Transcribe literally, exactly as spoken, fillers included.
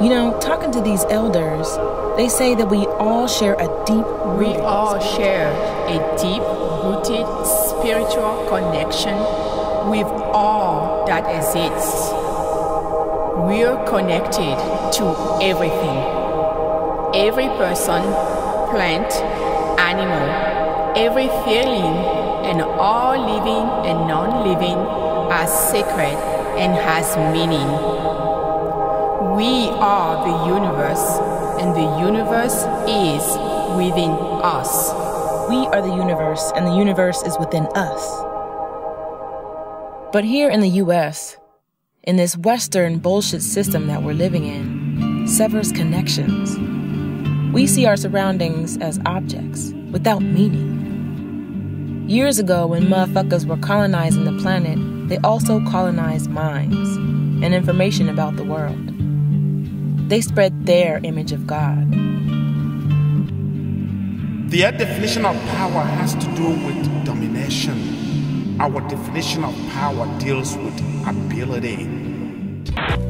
You know, talking to these elders, they say that we all share a deep rooted. We all share a deep-rooted spiritual connection with all that exists. We're connected to everything. Every person, plant, animal, every feeling, and all living and non-living are sacred and has meaning. We are the universe, and the universe is within us. We are the universe, and the universe is within us. But here in the U S, in this Western bullshit system that we're living in, severs connections. We see our surroundings as objects, without meaning. Years ago, when motherfuckers were colonizing the planet, they also colonized minds and information about the world. They spread their image of God. Their definition of power has to do with domination. Our definition of power deals with ability.